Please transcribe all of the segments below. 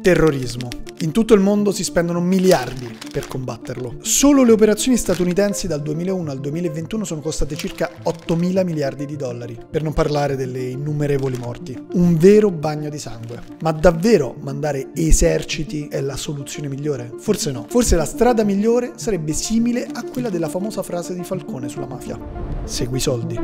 Terrorismo. In tutto il mondo si spendono miliardi per combatterlo. Solo le operazioni statunitensi dal 2001 al 2021 sono costate circa 8.000 miliardi di dollari, per non parlare delle innumerevoli morti. Un vero bagno di sangue. Ma davvero mandare eserciti è la soluzione migliore? Forse no. Forse la strada migliore sarebbe simile a quella della famosa frase di Falcone sulla mafia. Segui i soldi.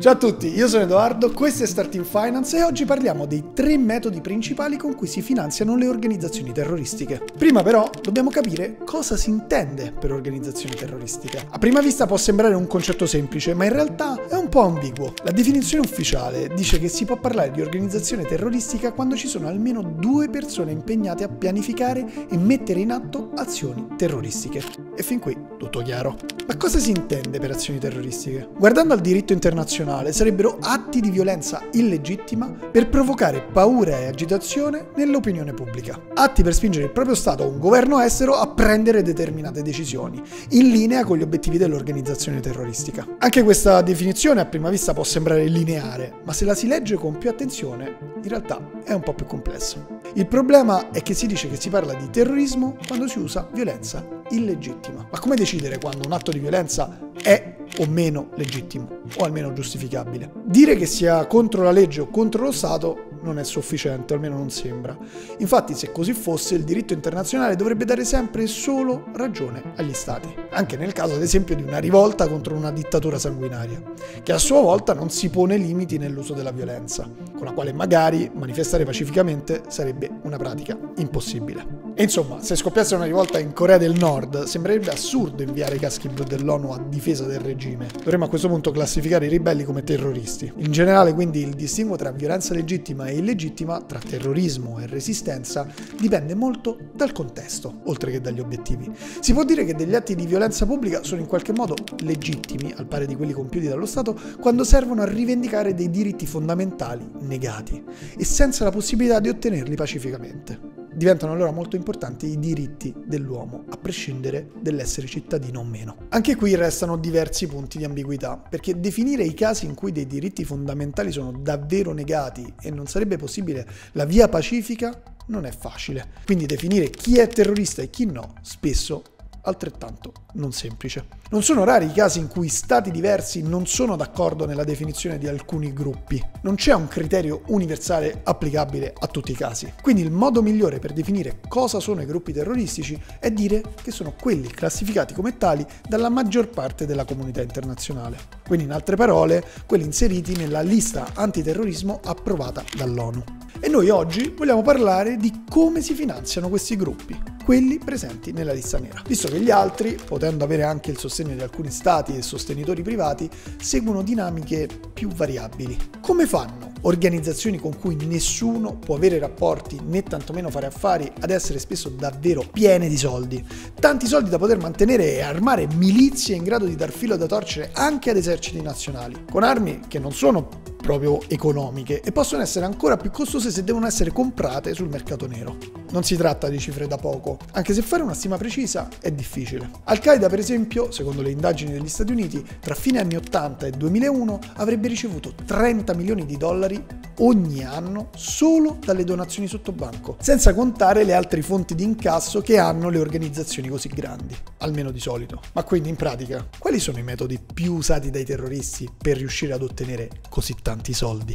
Ciao a tutti, io sono Edoardo, questo è Starting Finance e oggi parliamo dei 3 metodi principali con cui si finanziano le organizzazioni terroristiche. Prima però dobbiamo capire cosa si intende per organizzazioni terroristiche. A prima vista può sembrare un concetto semplice, ma in realtà è un po' ambiguo. La definizione ufficiale dice che si può parlare di organizzazione terroristica quando ci sono almeno 2 persone impegnate a pianificare e mettere in atto azioni terroristiche. E fin qui tutto chiaro. Ma cosa si intende per azioni terroristiche? Guardando al diritto internazionale, sarebbero atti di violenza illegittima per provocare paura e agitazione nell'opinione pubblica. Atti per spingere il proprio Stato o un governo estero a prendere determinate decisioni, in linea con gli obiettivi dell'organizzazione terroristica. Anche questa definizione a prima vista può sembrare lineare, ma se la si legge con più attenzione, in realtà è un po' più complessa. Il problema è che si dice che si parla di terrorismo quando si usa violenza illegittima. Ma come decidere quando un atto di violenza è o meno legittimo, o almeno giustificabile? Dire che sia contro la legge o contro lo Stato non è sufficiente, almeno non sembra. Infatti, se così fosse, il diritto internazionale dovrebbe dare sempre e solo ragione agli Stati, anche nel caso ad esempio di una rivolta contro una dittatura sanguinaria, che a sua volta non si pone limiti nell'uso della violenza, con la quale magari manifestare pacificamente sarebbe una pratica impossibile. E insomma, se scoppiasse una rivolta in Corea del Nord, sembrerebbe assurdo inviare i caschi blu dell'ONU a difesa del regime. Dovremmo a questo punto classificare i ribelli come terroristi. In generale, quindi, il distinguo tra violenza legittima e illegittima, tra terrorismo e resistenza, dipende molto dal contesto, oltre che dagli obiettivi. Si può dire che degli atti di violenza pubblica sono in qualche modo legittimi, al pari di quelli compiuti dallo Stato, quando servono a rivendicare dei diritti fondamentali negati e senza la possibilità di ottenerli pacificamente. Diventano allora molto importanti i diritti dell'uomo, a prescindere dall'essere cittadino o meno. Anche qui restano diversi punti di ambiguità, perché definire i casi in cui dei diritti fondamentali sono davvero negati e non sarebbe possibile la via pacifica non è facile. Quindi definire chi è terrorista e chi no spesso altrettanto non semplice. Non sono rari i casi in cui stati diversi non sono d'accordo nella definizione di alcuni gruppi. Non c'è un criterio universale applicabile a tutti i casi. Quindi il modo migliore per definire cosa sono i gruppi terroristici è dire che sono quelli classificati come tali dalla maggior parte della comunità internazionale. Quindi, in altre parole, quelli inseriti nella lista antiterrorismo approvata dall'ONU. E noi oggi vogliamo parlare di come si finanziano questi gruppi, quelli presenti nella lista nera, visto che gli altri, potendo avere anche il sostegno di alcuni stati e sostenitori privati, seguono dinamiche più variabili. Come fanno organizzazioni con cui nessuno può avere rapporti né tantomeno fare affari ad essere spesso davvero piene di soldi? Tanti soldi da poter mantenere e armare milizie in grado di dar filo da torcere anche ad eserciti nazionali, con armi che non sono proprio economiche e possono essere ancora più costose se devono essere comprate sul mercato nero. Non si tratta di cifre da poco, anche se fare una stima precisa è difficile. Al-Qaeda, per esempio, secondo le indagini degli Stati Uniti, tra fine anni 80 e 2001 avrebbe ricevuto 30 milioni di dollari ogni anno solo dalle donazioni sotto banco, senza contare le altre fonti di incasso che hanno le organizzazioni così grandi, almeno di solito. Ma quindi in pratica, quali sono i metodi più usati dai terroristi per riuscire ad ottenere così tanti soldi?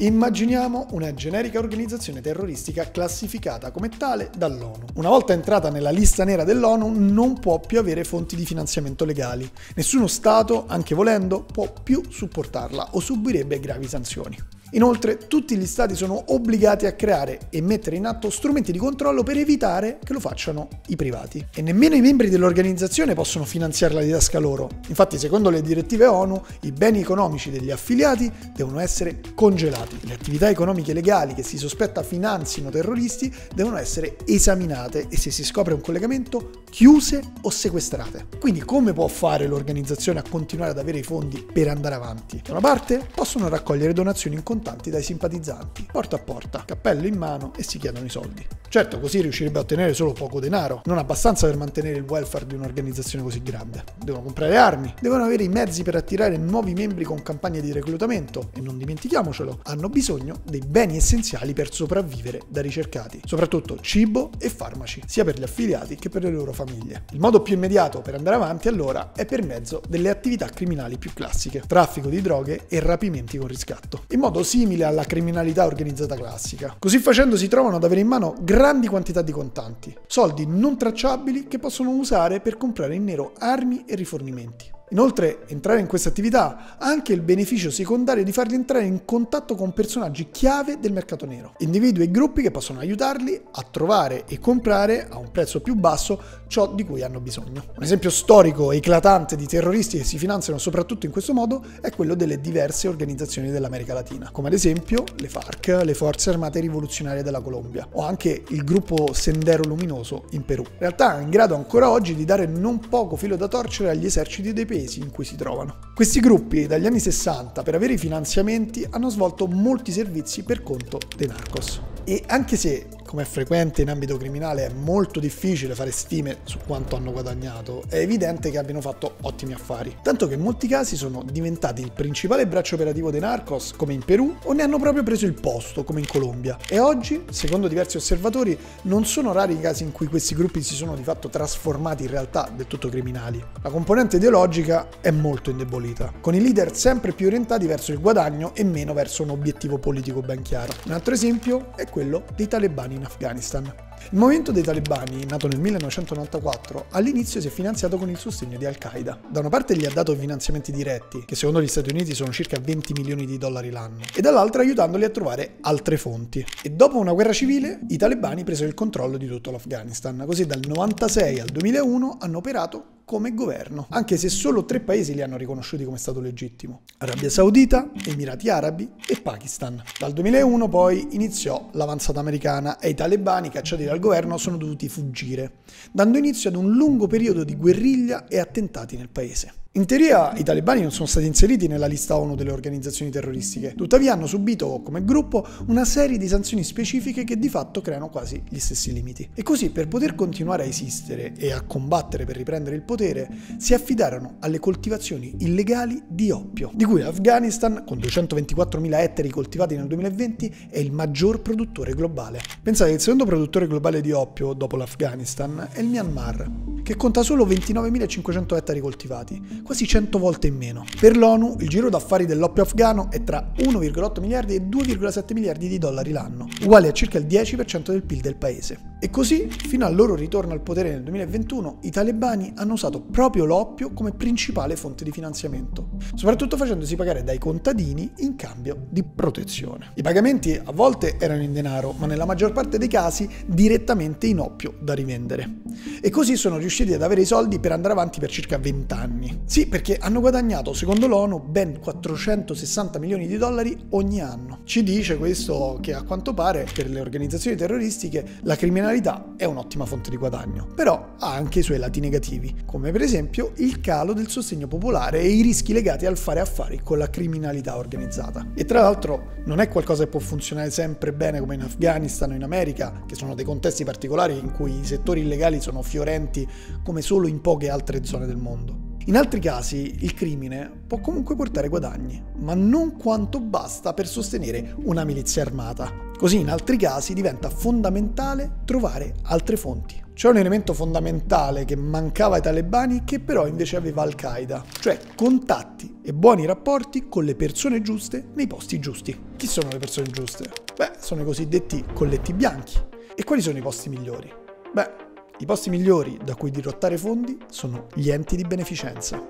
Immaginiamo una generica organizzazione terroristica classificata come tale dall'ONU. Una volta entrata nella lista nera dell'ONU non può più avere fonti di finanziamento legali. Nessuno Stato, anche volendo, può più supportarla o subirebbe gravi sanzioni. Inoltre, tutti gli Stati sono obbligati a creare e mettere in atto strumenti di controllo per evitare che lo facciano i privati. E nemmeno i membri dell'organizzazione possono finanziarla di tasca loro. Infatti, secondo le direttive ONU, i beni economici degli affiliati devono essere congelati. Le attività economiche legali che si sospetta finanzino terroristi devono essere esaminate e, se si scopre un collegamento, chiuse o sequestrate. Quindi come può fare l'organizzazione a continuare ad avere i fondi per andare avanti? Da una parte, possono raccogliere donazioni in conto contanti dai simpatizzanti, porta a porta, cappello in mano, e si chiedono i soldi. Certo, così riuscirebbe a ottenere solo poco denaro, non abbastanza per mantenere il welfare di un'organizzazione così grande. Devono comprare armi, devono avere i mezzi per attirare nuovi membri con campagne di reclutamento e, non dimentichiamocelo, hanno bisogno dei beni essenziali per sopravvivere da ricercati, soprattutto cibo e farmaci, sia per gli affiliati che per le loro famiglie. Il modo più immediato per andare avanti, allora, è per mezzo delle attività criminali più classiche, traffico di droghe e rapimenti con riscatto, in modo simile alla criminalità organizzata classica. Così facendo si trovano ad avere in mano grandi quantità di contanti, soldi non tracciabili che possono usare per comprare in nero armi e rifornimenti. Inoltre, entrare in questa attività ha anche il beneficio secondario di farli entrare in contatto con personaggi chiave del mercato nero, individui e gruppi che possono aiutarli a trovare e comprare a un prezzo più basso ciò di cui hanno bisogno. Un esempio storico e eclatante di terroristi che si finanziano soprattutto in questo modo è quello delle diverse organizzazioni dell'America Latina, come ad esempio le FARC, le Forze Armate Rivoluzionarie della Colombia, o anche il gruppo Sendero Luminoso in Perù. In realtà, in grado ancora oggi di dare non poco filo da torcere agli eserciti dei paesi in cui si trovano. Questi gruppi, dagli anni 60, per avere i finanziamenti, hanno svolto molti servizi per conto dei narcos. E anche se, come è frequente in ambito criminale, è molto difficile fare stime su quanto hanno guadagnato, è evidente che abbiano fatto ottimi affari, tanto che in molti casi sono diventati il principale braccio operativo dei narcos, come in Perù, o ne hanno proprio preso il posto, come in Colombia. E oggi, secondo diversi osservatori, non sono rari i casi in cui questi gruppi si sono di fatto trasformati in realtà del tutto criminali. La componente ideologica è molto indebolita, con i leader sempre più orientati verso il guadagno e meno verso un obiettivo politico ben chiaro. Un altro esempio è quello dei talebani in Afghanistan. Il movimento dei talebani, nato nel 1994, all'inizio si è finanziato con il sostegno di Al-Qaeda. Da una parte gli ha dato finanziamenti diretti, che secondo gli Stati Uniti sono circa 20 milioni di dollari l'anno, e dall'altra aiutandoli a trovare altre fonti. E dopo una guerra civile, i talebani presero il controllo di tutto l'Afghanistan, così dal 1996 al 2001 hanno operato come governo, anche se solo 3 paesi li hanno riconosciuti come stato legittimo: Arabia Saudita, Emirati Arabi e Pakistan. Dal 2001 poi iniziò l'avanzata americana e i talebani, cacciati dal governo, sono dovuti fuggire, dando inizio ad un lungo periodo di guerriglia e attentati nel paese. In teoria i talebani non sono stati inseriti nella lista ONU delle organizzazioni terroristiche, tuttavia hanno subito come gruppo una serie di sanzioni specifiche che di fatto creano quasi gli stessi limiti. E così, per poter continuare a esistere e a combattere per riprendere il potere, si affidarono alle coltivazioni illegali di oppio, di cui l'Afghanistan, con 224.000 ettari coltivati nel 2020, è il maggior produttore globale. Pensate che il secondo produttore globale di oppio, dopo l'Afghanistan, è il Myanmar, che conta solo 29.500 ettari coltivati, quasi 100 volte in meno. Per l'ONU il giro d'affari dell'oppio afghano è tra 1,8 miliardi e 2,7 miliardi di dollari l'anno, uguali a circa il 10% del PIL del paese. E così, fino al loro ritorno al potere nel 2021, i talebani hanno usato proprio l'oppio come principale fonte di finanziamento, soprattutto facendosi pagare dai contadini in cambio di protezione. I pagamenti a volte erano in denaro, ma nella maggior parte dei casi direttamente in oppio da rivendere. E così sono riusciti ad avere i soldi per andare avanti per circa 20 anni. Sì, perché hanno guadagnato, secondo l'ONU, ben 460 milioni di dollari ogni anno. Ci dice questo che, a quanto pare, per le organizzazioni terroristiche la criminalità è un'ottima fonte di guadagno, però ha anche i suoi lati negativi, come per esempio il calo del sostegno popolare e i rischi legati al fare affari con la criminalità organizzata. E tra l'altro non è qualcosa che può funzionare sempre bene come in Afghanistan o in America, che sono dei contesti particolari in cui i settori illegali sono fiorenti come solo in poche altre zone del mondo. In altri casi il crimine può comunque portare guadagni, ma non quanto basta per sostenere una milizia armata. Così in altri casi diventa fondamentale trovare altre fonti. C'è un elemento fondamentale che mancava ai talebani, che però invece aveva Al-Qaeda, cioè contatti e buoni rapporti con le persone giuste nei posti giusti. Chi sono le persone giuste? Beh, sono i cosiddetti colletti bianchi. E quali sono i posti migliori? Beh, i posti migliori da cui dirottare fondi sono gli enti di beneficenza.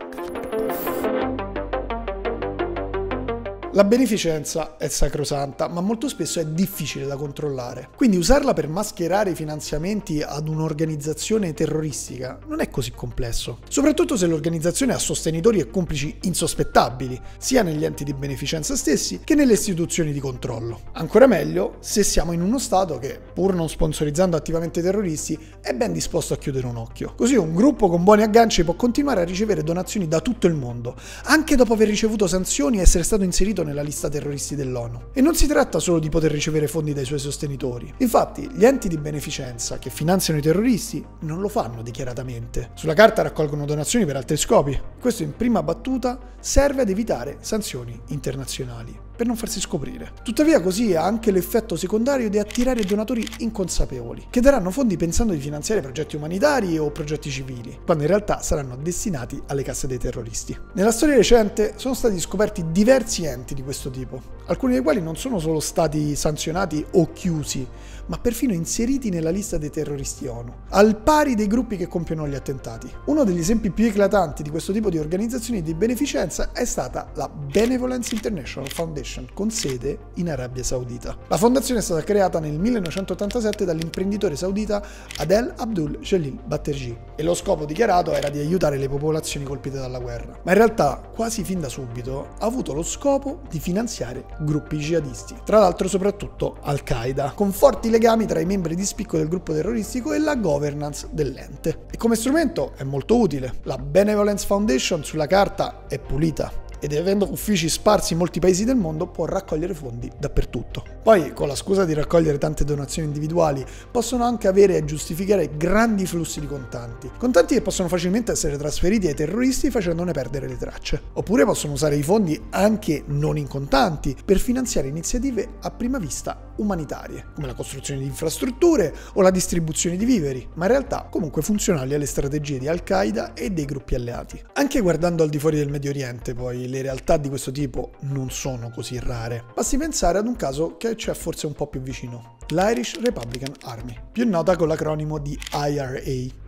La beneficenza è sacrosanta, ma molto spesso è difficile da controllare. Quindi usarla per mascherare i finanziamenti ad un'organizzazione terroristica non è così complesso, soprattutto se l'organizzazione ha sostenitori e complici insospettabili, sia negli enti di beneficenza stessi che nelle istituzioni di controllo. Ancora meglio se siamo in uno Stato che, pur non sponsorizzando attivamente i terroristi, è ben disposto a chiudere un occhio. Così un gruppo con buoni agganci può continuare a ricevere donazioni da tutto il mondo, anche dopo aver ricevuto sanzioni e essere stato inserito nella lista terroristi dell'ONU. E non si tratta solo di poter ricevere fondi dai suoi sostenitori. Infatti, gli enti di beneficenza che finanziano i terroristi non lo fanno dichiaratamente. Sulla carta raccolgono donazioni per altri scopi. Questo in prima battuta serve ad evitare sanzioni internazionali, per non farsi scoprire. Tuttavia così ha anche l'effetto secondario di attirare donatori inconsapevoli, che daranno fondi pensando di finanziare progetti umanitari o progetti civili, quando in realtà saranno destinati alle casse dei terroristi. Nella storia recente sono stati scoperti diversi enti di questo tipo, alcuni dei quali non sono solo stati sanzionati o chiusi, ma perfino inseriti nella lista dei terroristi ONU, al pari dei gruppi che compiono gli attentati. Uno degli esempi più eclatanti di questo tipo di organizzazioni di beneficenza è stata la Benevolence International Foundation, con sede in Arabia Saudita. La fondazione è stata creata nel 1987 dall'imprenditore saudita Adel Abdul Jalil Batterji e lo scopo dichiarato era di aiutare le popolazioni colpite dalla guerra. Ma in realtà, quasi fin da subito, ha avuto lo scopo di finanziare gruppi jihadisti, tra l'altro soprattutto Al-Qaeda, con forti legami tra i membri di spicco del gruppo terroristico e la governance dell'ente. E come strumento è molto utile. La Benevolence Foundation sulla carta è pulita, ed avendo uffici sparsi in molti paesi del mondo può raccogliere fondi dappertutto. Poi, con la scusa di raccogliere tante donazioni individuali, possono anche avere e giustificare grandi flussi di contanti che possono facilmente essere trasferiti ai terroristi facendone perdere le tracce. Oppure possono usare i fondi anche non in contanti per finanziare iniziative a prima vista umanitarie, come la costruzione di infrastrutture o la distribuzione di viveri, ma in realtà comunque funzionali alle strategie di Al-Qaeda e dei gruppi alleati. Anche guardando al di fuori del Medio Oriente, poi, le realtà di questo tipo non sono così rare. Basti pensare ad un caso che c'è forse un po' più vicino, l'Irish Republican Army, più nota con l'acronimo di IRA,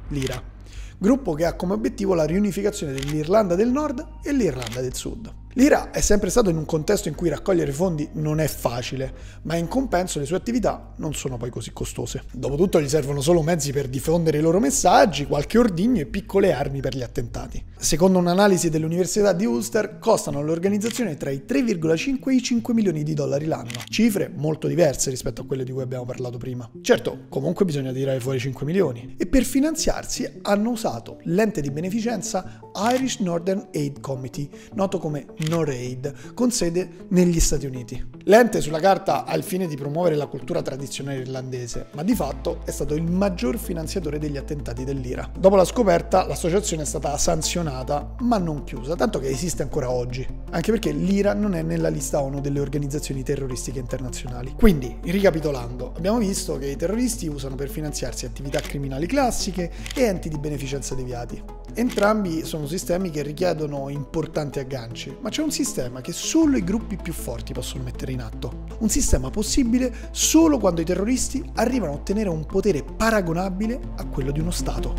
l'IRA, gruppo che ha come obiettivo la riunificazione dell'Irlanda del Nord e l'Irlanda del Sud. L'IRA è sempre stato in un contesto in cui raccogliere fondi non è facile, ma in compenso le sue attività non sono poi così costose. Dopotutto gli servono solo mezzi per diffondere i loro messaggi, qualche ordigno e piccole armi per gli attentati. Secondo un'analisi dell'Università di Ulster, costano all'organizzazione tra i 3,5 e i 5 milioni di dollari l'anno, cifre molto diverse rispetto a quelle di cui abbiamo parlato prima. Certo, comunque bisogna tirare fuori 5 milioni. E per finanziarsi hanno usato l'ente di beneficenza Irish Northern Aid Committee, noto come NORAID, con sede negli Stati Uniti. L'ente sulla carta ha il fine di promuovere la cultura tradizionale irlandese, ma di fatto è stato il maggior finanziatore degli attentati dell'IRA. Dopo la scoperta, l'associazione è stata sanzionata, ma non chiusa, tanto che esiste ancora oggi, anche perché l'IRA non è nella lista ONU delle organizzazioni terroristiche internazionali. Quindi, ricapitolando, abbiamo visto che i terroristi usano per finanziarsi attività criminali classiche e enti di beneficenza deviati. Entrambi sono sistemi che richiedono importanti agganci, ma c'è un sistema che solo i gruppi più forti possono mettere in atto. Un sistema possibile solo quando i terroristi arrivano a ottenere un potere paragonabile a quello di uno Stato.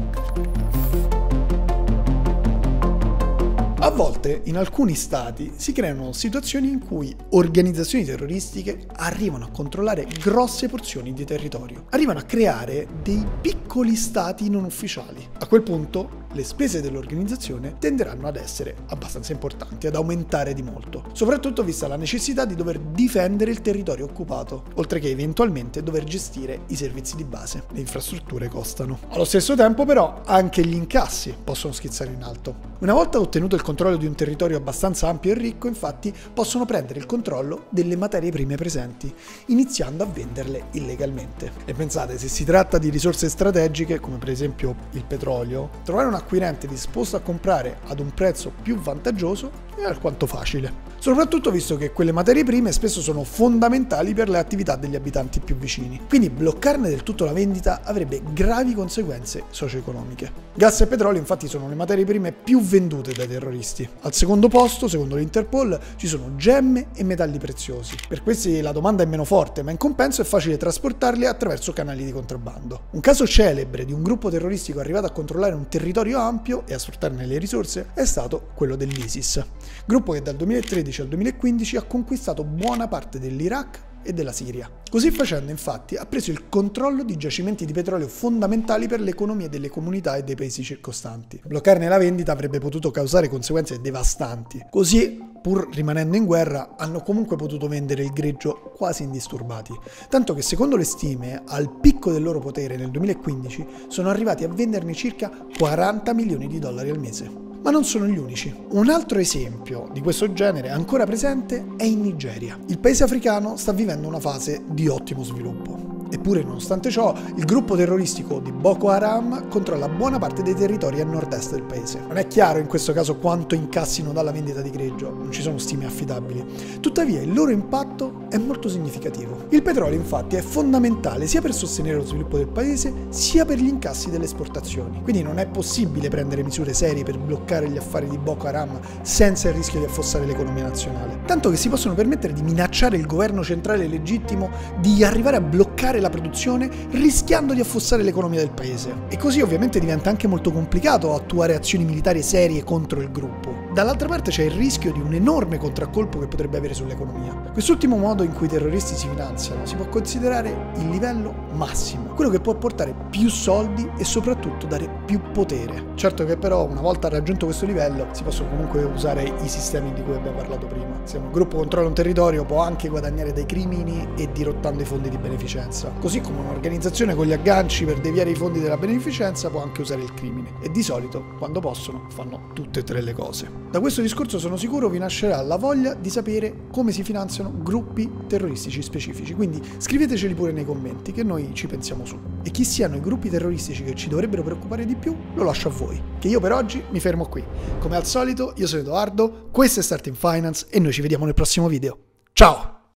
A volte, in alcuni stati, si creano situazioni in cui organizzazioni terroristiche arrivano a controllare grosse porzioni di territorio. Arrivano a creare dei piccoli stati non ufficiali. A quel punto, le spese dell'organizzazione tenderanno ad essere abbastanza importanti, ad aumentare di molto, soprattutto vista la necessità di dover difendere il territorio occupato, oltre che eventualmente dover gestire i servizi di base. Le infrastrutture costano. Allo stesso tempo, però, anche gli incassi possono schizzare in alto. Una volta ottenuto il controllo di un territorio abbastanza ampio e ricco, infatti, possono prendere il controllo delle materie prime presenti, iniziando a venderle illegalmente. E pensate, se si tratta di risorse strategiche, come per esempio il petrolio, trovare una acquirente disposto a comprare ad un prezzo più vantaggioso è alquanto facile, soprattutto visto che quelle materie prime spesso sono fondamentali per le attività degli abitanti più vicini, quindi bloccarne del tutto la vendita avrebbe gravi conseguenze socio-economiche. Gas e petrolio infatti sono le materie prime più vendute dai terroristi. Al secondo posto, secondo l'Interpol, ci sono gemme e metalli preziosi. Per questi la domanda è meno forte, ma in compenso è facile trasportarli attraverso canali di contrabbando. Un caso celebre di un gruppo terroristico arrivato a controllare un territorio ampio e a sfruttarne le risorse è stato quello dell'ISIS, gruppo che dal 2013 al 2015 ha conquistato buona parte dell'Iraq e della Siria. Così facendo, infatti, ha preso il controllo di giacimenti di petrolio fondamentali per l'economia delle comunità e dei paesi circostanti. Bloccarne la vendita avrebbe potuto causare conseguenze devastanti. Così, pur rimanendo in guerra, hanno comunque potuto vendere il greggio quasi indisturbati, tanto che secondo le stime, al picco del loro potere nel 2015, sono arrivati a venderne circa 40 milioni di dollari al mese. Ma non sono gli unici. Un altro esempio di questo genere ancora presente è in Nigeria. Il paese africano sta vivendo una fase di ottimo sviluppo. Eppure, nonostante ciò, il gruppo terroristico di Boko Haram controlla buona parte dei territori a nord-est del paese. Non è chiaro in questo caso quanto incassino dalla vendita di greggio, non ci sono stime affidabili. Tuttavia, il loro impatto è molto significativo. Il petrolio, infatti, è fondamentale sia per sostenere lo sviluppo del paese, sia per gli incassi delle esportazioni. Quindi non è possibile prendere misure serie per bloccare gli affari di Boko Haram senza il rischio di affossare l'economia nazionale. Tanto che si possono permettere di minacciare il governo centrale legittimo, di arrivare a bloccare la produzione rischiando di affossare l'economia del paese. E così ovviamente diventa anche molto complicato attuare azioni militari serie contro il gruppo. Dall'altra parte c'è il rischio di un enorme contraccolpo che potrebbe avere sull'economia. Quest'ultimo modo in cui i terroristi si finanziano si può considerare il livello massimo, quello che può portare più soldi e soprattutto dare più potere. Certo che però una volta raggiunto questo livello si possono comunque usare i sistemi di cui abbiamo parlato prima. Se un gruppo controlla un territorio può anche guadagnare dai crimini e dirottando i fondi di beneficenza. Così come un'organizzazione con gli agganci per deviare i fondi della beneficenza può anche usare il crimine. E di solito, quando possono, fanno tutte e tre le cose. Da questo discorso sono sicuro vi nascerà la voglia di sapere come si finanziano gruppi terroristici specifici. Quindi scriveteceli pure nei commenti che noi ci pensiamo su. E chi siano i gruppi terroristici che ci dovrebbero preoccupare di più lo lascio a voi. Che io per oggi mi fermo qui. Come al solito, io sono Edoardo, questo è Starting Finance e noi ci vediamo nel prossimo video. Ciao!